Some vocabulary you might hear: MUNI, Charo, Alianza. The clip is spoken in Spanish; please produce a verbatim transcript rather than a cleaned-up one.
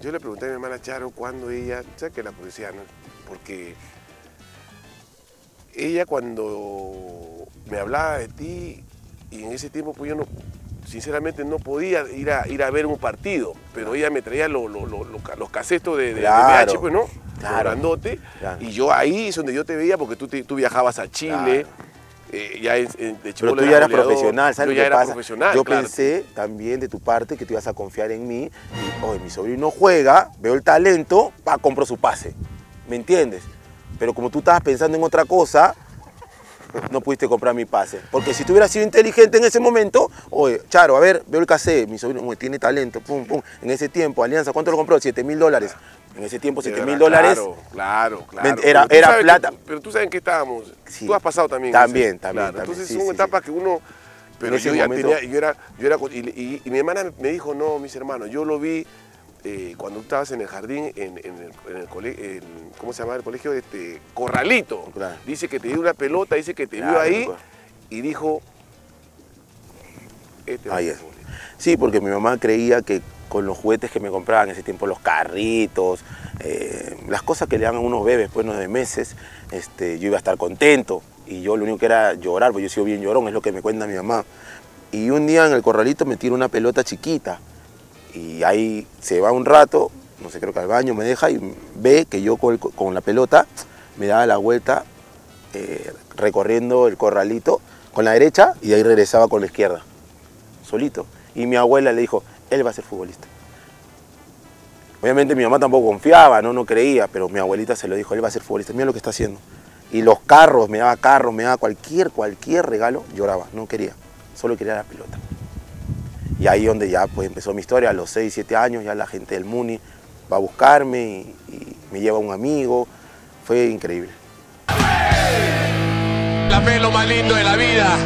Yo le pregunté a mi hermana Charo cuándo ella, ya que la policía, ¿no? Porque ella cuando me hablaba de ti, y en ese tiempo pues yo no, sinceramente no podía ir a, ir a ver un partido, pero ella me traía lo, lo, lo, lo, los casetos de, de, claro, de M H, pues, ¿no? Claro. Grandote, claro. Y yo ahí es donde yo te veía, porque tú, te, tú viajabas a Chile. Claro. Eh, ya en, en, de Pero tú ya eras profesional, ¿sabes qué pasa? Profesional, yo claro. pensé también de tu parte que tú ibas a confiar en mí. Y, oye, mi sobrino juega, veo el talento, pa, compro su pase. ¿Me entiendes? Pero como tú estabas pensando en otra cosa, no pudiste comprar mi pase. Porque si tú hubieras sido inteligente en ese momento, oye, Charo, a ver, veo el casé, mi sobrino oye, tiene talento, pum, pum. En ese tiempo, Alianza, ¿cuánto lo compró? siete mil dólares. En ese tiempo, siete mil dólares. Claro, claro, claro. Era, era plata. Que, pero tú sabes en qué estábamos. Sí. Tú has pasado también. También, ese, también, claro. también. Entonces sí, son sí, etapas sí. que uno... Pero yo ya tenía... Yo era, yo era, y, y, y mi hermana me dijo, no, mis hermanos, yo lo vi eh, cuando estabas en el jardín, en, en el, en el colegio... ¿Cómo se llama el colegio? Este, Corralito. Claro. Dice que te dio una pelota, dice que te vio claro, ahí claro. y dijo... Este ahí es. Sí, porque mi mamá creía que... con los juguetes que me compraban en ese tiempo, los carritos, eh, las cosas que le dan a unos bebés después de meses, este, yo iba a estar contento y yo lo único que era llorar, porque yo sigo bien llorón, es lo que me cuenta mi mamá. Y un día en el Corralito me tiro una pelota chiquita y ahí se va un rato, no sé, creo que al baño me deja y ve que yo con, el, con la pelota me daba la vuelta eh, recorriendo el Corralito con la derecha y de ahí regresaba con la izquierda, solito. Y mi abuela le dijo, él va a ser futbolista. Obviamente mi mamá tampoco confiaba, no, no creía, pero mi abuelita se lo dijo, él va a ser futbolista, mira lo que está haciendo. Y los carros, me daba carros, me daba cualquier, cualquier regalo, lloraba, no quería, solo quería la pelota. Y ahí donde ya pues empezó mi historia, a los seis, siete años, ya la gente del MUNI va a buscarme y, y me lleva un amigo, fue increíble. La fe es lo más lindo de la vida,